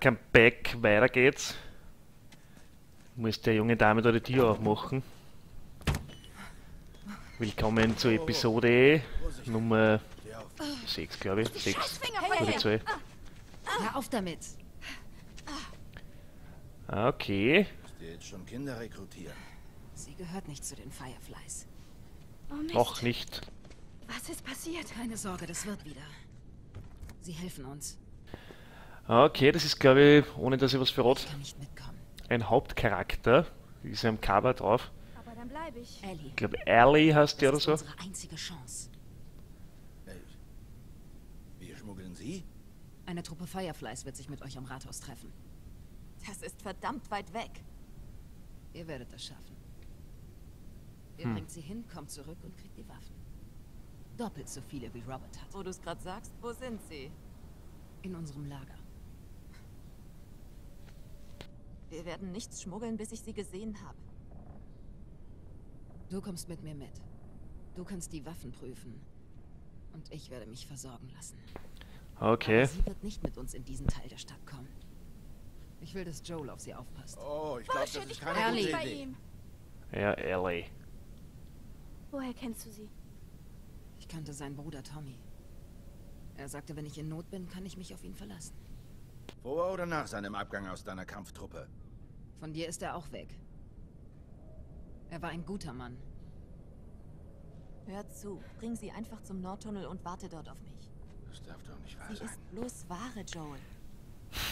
Comeback, weiter geht's. Muss der junge Dame da die Tür aufmachen. Willkommen zur Episode Nummer 6, glaube ich. 6 oder 2. Hör auf damit! Okay. Müsst ihr jetzt schon Kinder rekrutieren? Sie gehört nicht zu den Fireflies. Noch nicht. Was ist passiert? Keine Sorge, das wird wieder. Sie helfen uns. Okay, das ist, glaube ich, ohne dass ich was verrate, ein Hauptcharakter. Die ist ja am Cover drauf. Aber dann bleib ich. Ich glaube, Ellie heißt die oder so. Das ist unsere einzige Chance. Wir schmuggeln sie? Eine Truppe Fireflies wird sich mit euch am Rathaus treffen. Das ist verdammt weit weg. Ihr werdet das schaffen. Ihr bringt sie hin, kommt zurück und kriegt die Waffen. Doppelt so viele wie Robert hat. Wo du es gerade sagst, wo sind sie? In unserem Lager. Wir werden nichts schmuggeln, bis ich sie gesehen habe. Du kommst mit mir mit. Du kannst die Waffen prüfen. Und ich werde mich versorgen lassen. Okay. Aber sie wird nicht mit uns in diesen Teil der Stadt kommen. Ich will, dass Joel auf sie aufpasst. Oh, ich glaube, das ist keine gute Idee. Ja, Ellie. Woher kennst du sie? Ich kannte seinen Bruder Tommy. Er sagte, wenn ich in Not bin, kann ich mich auf ihn verlassen. Vor oder nach seinem Abgang aus deiner Kampftruppe? Von dir ist er auch weg. Er war ein guter Mann. Hör zu, bring sie einfach zum Nordtunnel und warte dort auf mich. Das darf doch nicht wahr sein. Sie ist bloß wahre, Joel.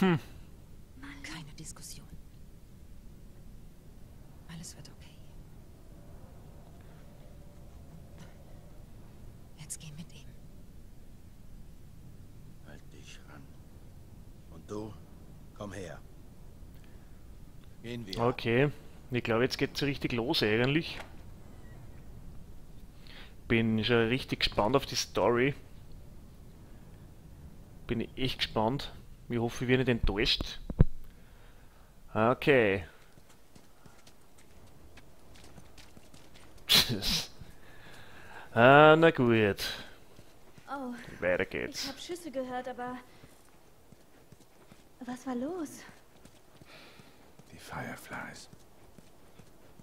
Hm. Mann, keine Diskussion. Alles wird okay. Jetzt geh mit ihm. Halt dich ran. Und du, komm her. Gehen wir. Okay. Ich glaube, jetzt geht's richtig los eigentlich. Bin schon richtig gespannt auf die Story. Bin ich echt gespannt. Ich hoffe, wir werden nicht enttäuscht. Okay. Ah, na gut. Oh, weiter geht's. Ich habe Schüsse gehört, aber... Was war los? Die Fireflies.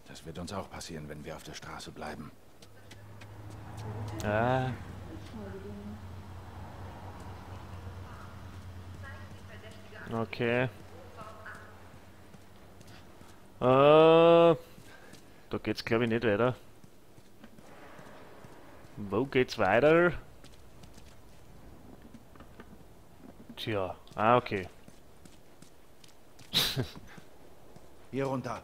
Das wird uns auch passieren, wenn wir auf der Straße bleiben. Ah. Okay. Da geht's, glaube ich, nicht weiter. Wo geht's weiter? Tja. Ah, okay. Hier runter.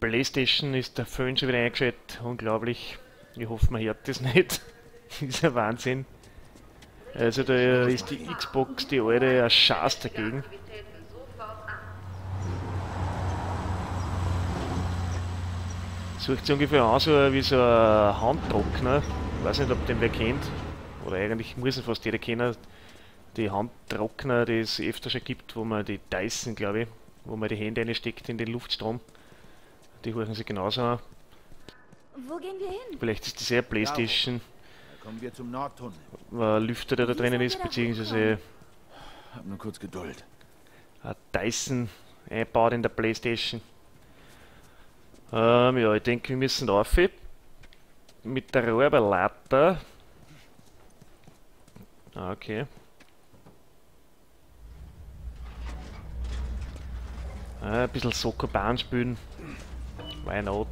PlayStation ist der Föhn schon wieder eingeschaltet. Unglaublich. Ich hoffe, man hört das nicht. Ist ja Wahnsinn. Also da ist die Xbox, die alte, ein Schatz dagegen. Sucht sich ungefähr an, so wie so ein Handtrockner. Ich weiß nicht, ob den wer kennt. Oder eigentlich muss ihn fast jeder kennen. Die Handtrockner, die es öfter schon gibt, wo man die Dyson, glaube ich, wo man die Hände reinsteckt in den Luftstrom. Die hören sich genauso an. Wo gehen wir hin? Vielleicht ist das eher PlayStation. Da kommen wir zum Nordtunnel. Lüfter, der da drinnen ist, beziehungsweise... Hab nur kurz Geduld. Ein Dyson einbaut in der PlayStation. Ja, ich denke, wir müssen rauf mit der Räuberleiter. Okay. Ein bisschen Soccerbahn spielen. Why not?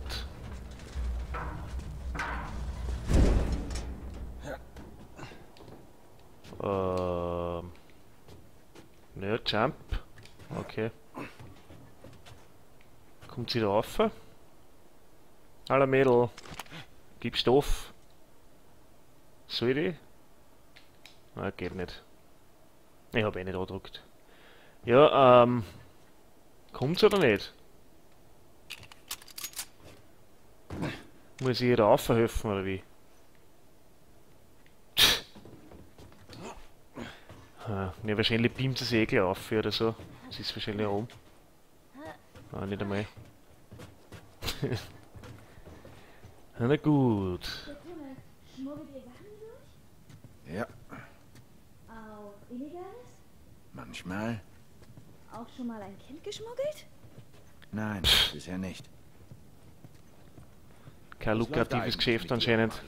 Nö, Jump. Okay. Kommt sie da rauf? Hallo Mädel, gib Stoff. Soll ich? Nein, geht nicht. Ich habe eh nicht angedrückt. Ja, kommt's oder nicht? Muss ich ihr raufhelfen oder wie? Ja, wahrscheinlich beamt das Egel auf oder so. Das ist wahrscheinlich oben. Ah, nicht einmal. Na gut. Schmuggelt ihr Sachen durch? Ja. Auch Illegales? Manchmal. auch schon mal ein Kind geschmuggelt? Nein, bisher nicht. Kein lukratives Geschäft anscheinend.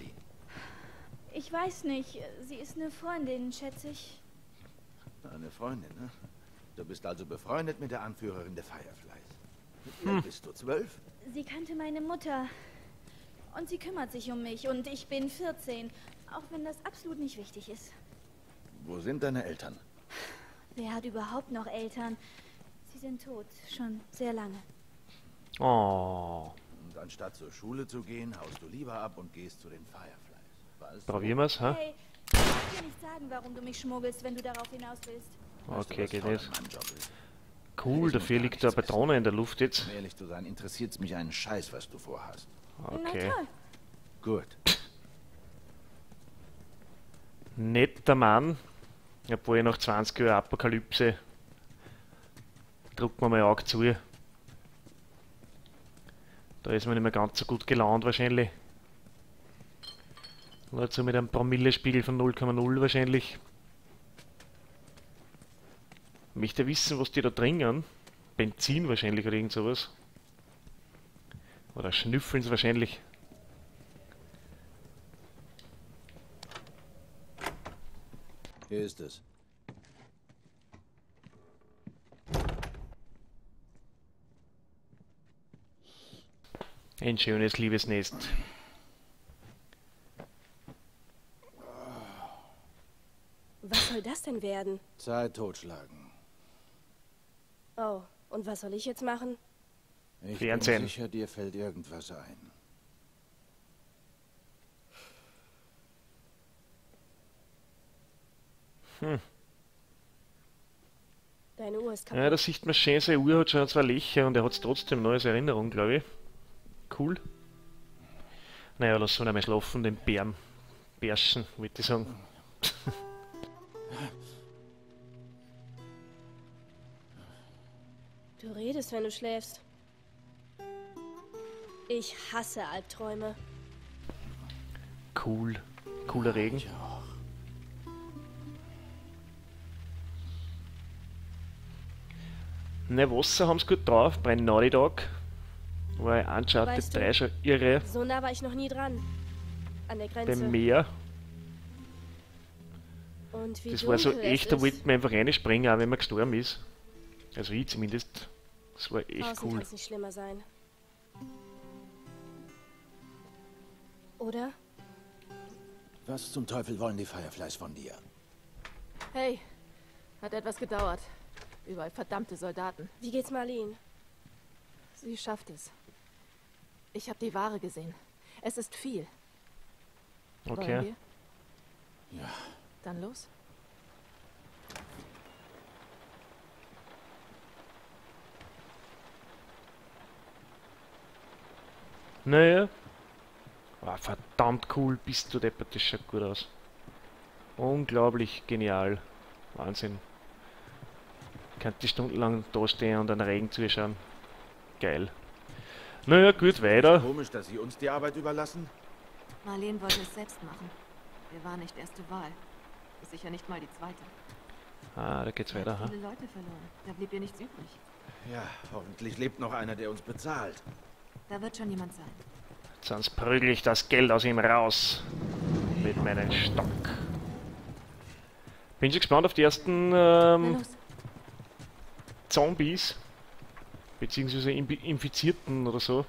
Ich weiß nicht. Sie ist eine Freundin, schätze ich. Eine Freundin, ne? Du bist also befreundet mit der Anführerin der Fireflies. Bist du 12? Sie kannte meine Mutter. Und sie kümmert sich um mich. Und ich bin 14. Auch wenn das absolut nicht wichtig ist. Wo sind deine Eltern? Wer hat überhaupt noch Eltern? Sie sind tot. Schon sehr lange. Oh. Und anstatt zur Schule zu gehen, haust du lieber ab und gehst zu den Fireflies. Probieren wir es, hä? Hey, ich kann dir nicht sagen, warum du mich schmuggelst, wenn du darauf hinaus willst. Okay, geht nicht. Cool, dafür liegt da Patrone in der Luft jetzt. Um ehrlich zu sein, interessiert's mich einen Scheiß, was du vorhast. Okay. Gut. Netter Mann. Obwohl ich nach 20 Jahren Apokalypse. Drücken wir mal ein Auge zu. Da ist man nicht mehr ganz so gut gelaunt wahrscheinlich. Nur dazu mit einem Promillespiegel von 0,0 wahrscheinlich. Möchte wissen, was die da trinken. Benzin wahrscheinlich oder irgend sowas. Oder schnüffeln sie wahrscheinlich. Hier ist es. Ein schönes, liebes Nest. Was soll das denn werden? Zeit totschlagen. Oh, und was soll ich jetzt machen? Ich bin sicher, dir fällt irgendwas ein. Deine Uhr ist kaputt. Ja, da sieht man schön, seine Uhr hat schon zwei Löcher und er hat trotzdem neues Erinnerung, glaube ich. Cool. Naja, lass uns einmal schlafen, den Bären. Bärschen, wollte ich sagen. Du redest, wenn du schläfst. Ich hasse Albträume. Cool. Cooler Regen. Ich auch. Ne, Wasser haben's gut drauf, bei Naughty Dog. Weil Uncharted 3 schon irre. So nah war ich noch nie dran. An der Grenze. Beim Meer. Und wie das war so echt, da wollte man einfach reinspringen, auch wenn man gestorben ist. Also ich zumindest. Das war echt cool. Kann's nicht schlimmer sein. Oder? Was zum Teufel wollen die Fireflies von dir? Hey, hat etwas gedauert. Überall verdammte Soldaten. Wie geht's Marlene? Sie schafft es. Ich habe die Ware gesehen. Es ist viel. Okay. Ja. Dann los. Naja. Oh, verdammt cool, bist du deppert, das schaut gut aus. Unglaublich genial. Wahnsinn. Ich könnte stundenlang da stehen und an den Regen zuschauen. Geil. Naja, gut, weiter. Komisch, dass sie uns die Arbeit überlassen. Marlene wollte es selbst machen. Wir waren nicht erste Wahl. Ist sicher nicht mal die zweite. Ah, da geht's weiter, ha? Viele Leute verloren. Da blieb ihr nichts übrig. Ja, hoffentlich lebt noch einer, der uns bezahlt. Da wird schon jemand sein. Sonst prügel ich das Geld aus ihm raus. Mit meinem Stock. Bin schon gespannt auf die ersten Zombies. Beziehungsweise Infizierten oder so.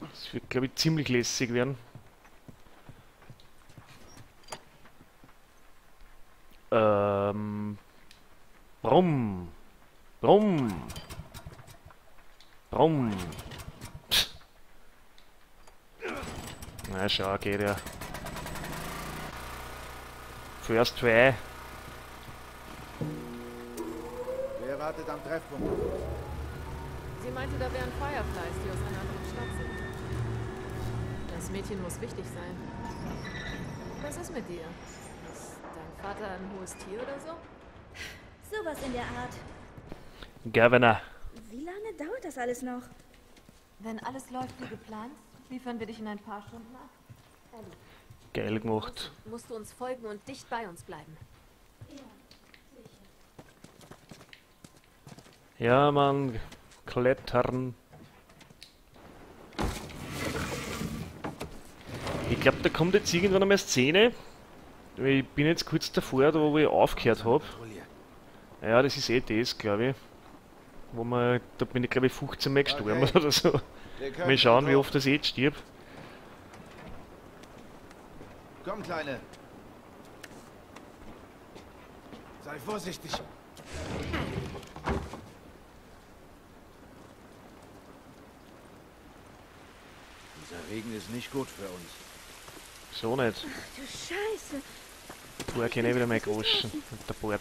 Das wird, glaube ich, ziemlich lässig werden. Brumm. Brumm. Brumm. Na schau, geht ja. First try. Wer wartet am Treffpunkt? Sie meinte, da wären Fireflies, die aus einer anderen Stadt sind. Das Mädchen muss wichtig sein. Was ist mit dir? Ist dein Vater ein hohes Tier oder so? Sowas in der Art. Governor. Wie lange dauert das alles noch? Wenn alles läuft wie geplant, liefern wir dich in ein paar Stunden ab. Ellie. Geil gemacht. Musst du uns folgen und dicht bei uns bleiben. Ja, sicher. Ja, Mann. Klettern. Ich glaube, da kommt jetzt irgendwann einmal eine Szene. Ich bin jetzt kurz davor, wo ich aufgehört habe. Ja, das ist eh das, glaube ich. Wo man, da bin ich glaube ich 15 Mal gestorben oder so. Mal schauen, wie oft das jetzt stirbt. Komm, Kleine. Sei vorsichtig. Dieser Regen ist nicht gut für uns. So nicht. Ach du Scheiße. Boah, ich kann eh wieder mal groschen mit der Bord.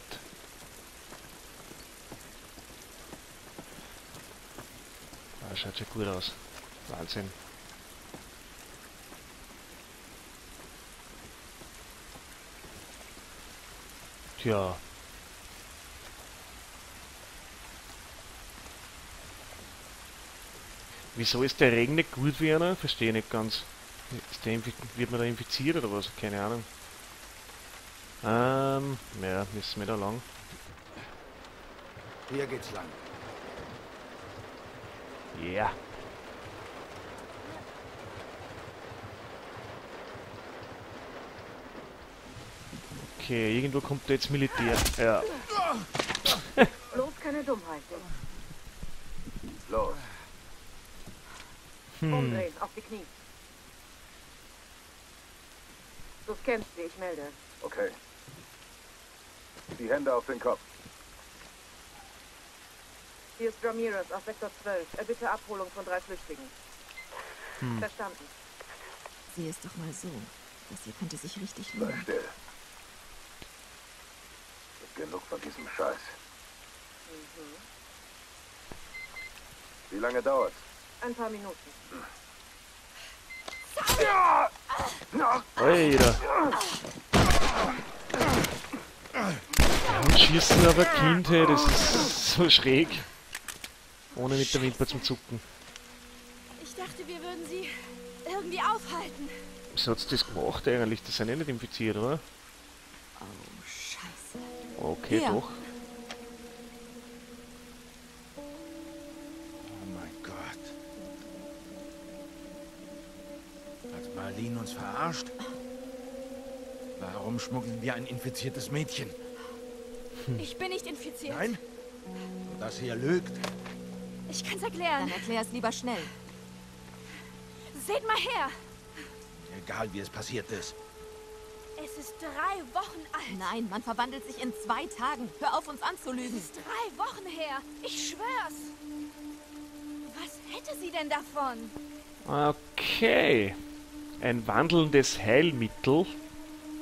Ah, schaut schon gut aus. Wahnsinn. Tja. Wieso ist der Regen nicht gut wie einer? Verstehe ich nicht ganz. Ist der wird man da infiziert oder was? Keine Ahnung. Ja, müssen wir da lang. Hier geht's lang. Ja. Yeah. Okay, irgendwo kommt da jetzt Militär. Ja. Bloß keine Dummheit. Los. Umdrehen, auf die Knie. Du scannst sie, ich melde. Okay. Die Hände auf den Kopf. Hier ist Ramirez auf Sektor 12. Erbitte Abholung von 3 Flüchtigen. Verstanden. Sieh es doch mal so. Das hier könnte sich richtig lohnen. Sei still. Genug von diesem Scheiß. Wie lange dauert's? Ein paar Minuten. Alter. Und schießen aber Kind, hey, das ist so schräg. Ohne mit der Wimper zum Zucken. Ich dachte, wir würden sie irgendwie aufhalten. Wieso hat's das gemacht eigentlich? Das sind ja nicht infiziert, oder? Oh, Scheiße. Okay, ja. Doch. Marlene uns verarscht? Warum schmuggeln wir ein infiziertes Mädchen? Ich bin nicht infiziert. Nein? Das hier lügt. Ich kann's erklären. Dann erklär es lieber schnell. Seht mal her! Egal, wie es passiert ist. Es ist 3 Wochen alt. Nein, man verwandelt sich in 2 Tagen. Hör auf, uns anzulügen. Es ist 3 Wochen her. Ich schwör's. Was hätte sie denn davon? Okay. Ein wandelndes Heilmittel,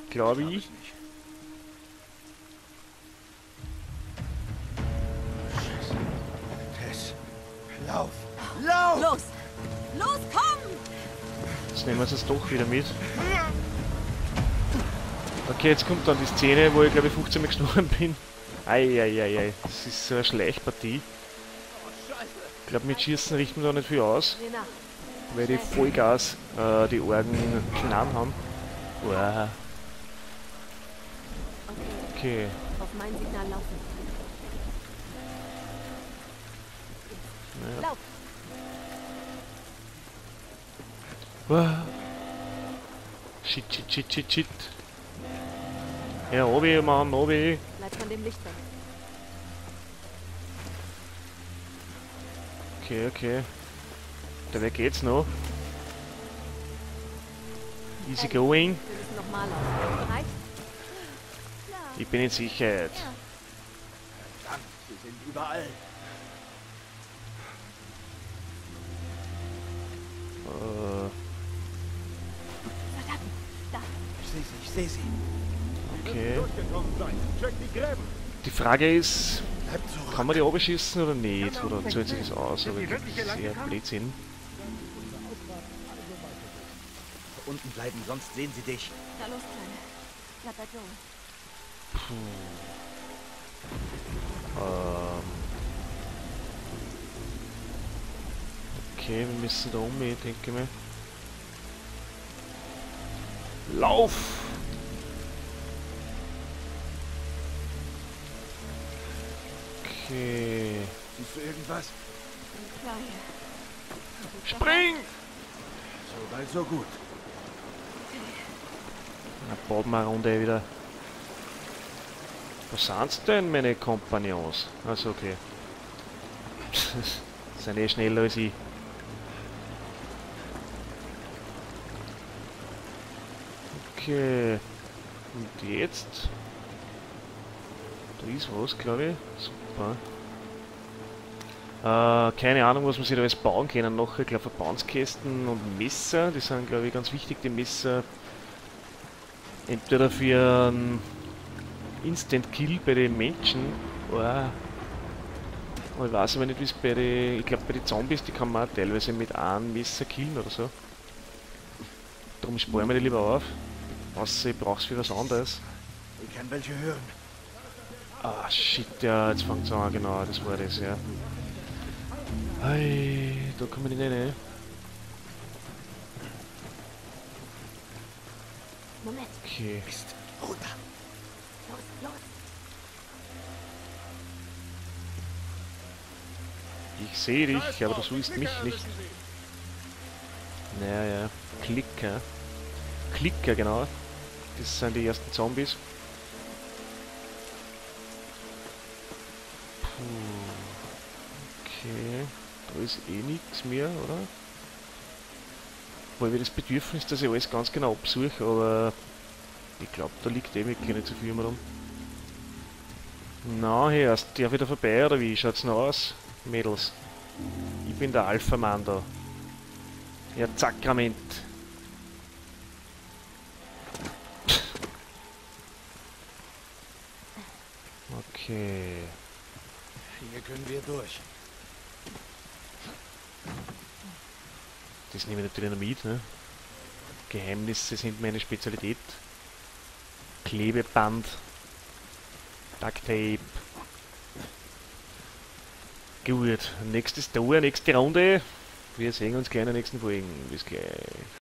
glaube ich. Scheiße. Tess, lauf! Lauf! Los! Los, komm! Jetzt nehmen wir es jetzt doch wieder mit. Okay, jetzt kommt dann die Szene, wo ich glaube ich 15 Mal gestorben bin. Eieieiei, das ist so eine Schleichpartie. Ich glaube, mit Schießen richten wir da nicht viel aus. Weil die Vollgas die Orgen knarren haben. Wow. Okay. Auf mein Signal laufen. Lauf! Wow. Shit, shit, shit, shit, shit. Ja, Obi, Mann, Obi. Bleib von dem Licht weg. Okay, okay. Da weg geht's noch. Easy going. Ich bin in Sicherheit. Verdammt, sie sind überall. Verdammt, da. Ich seh sie. Okay. Die Frage ist, kann man die runterschießen oder nicht? Oder zählt sich das aus? Aber ich glaube, das ist eher Blödsinn. Unten bleiben, sonst sehen sie dich. Na los, Kleine. Bleib bei Joel. Okay, wir müssen da umgehen, denke ich mal. Lauf! Okay. Siehst du irgendwas? Spring! So weit, so gut. Na, baut mal eine Runde wieder. Was sind's denn, meine Kompagnons? Also okay. Sind eh schneller als ich. Okay. Und jetzt? Da ist was, glaube ich. Super. Keine Ahnung, was man sich da alles bauen können. Noch, ich glaube, Verbandskästen und Messer. Die sind, glaube ich, ganz wichtig, die Messer. Entweder für einen Instant Kill bei den Menschen. Oh. Ich weiß aber nicht, wie es bei den. Ich glaube, bei den Zombies, die kann man auch teilweise mit einem Messer killen oder so. Darum sparen wir die lieber auf. Außer ich brauche es für was anderes. Ich kann welche hören. Ah, shit, ja, jetzt fängt es an, genau, das war das, ja. Hey, da kann man nicht rein. Moment. Okay. Runter. Los, los. Ich sehe dich, aber du siehst mich nicht. Naja, Klicker. Klicker, genau. Das sind die ersten Zombies. Puh. Okay. Da ist eh nichts mehr, oder? Weil wir das Bedürfnis, dass ich alles ganz genau absuche, aber ich glaube, da liegt eh wirklich nicht so viel mehr rum. Na, erst darf ich da vorbei, oder wie? Schaut's noch aus, Mädels? Ich bin der Alpha-Mann da. Ja, Zakrament. Okay. Hier können wir durch. Das nehme ich natürlich noch mit, ne? Geheimnisse sind meine Spezialität. Klebeband. Duct Tape. Gut, nächstes Tor, nächste Runde. Wir sehen uns gleich in der nächsten Folge. Bis gleich.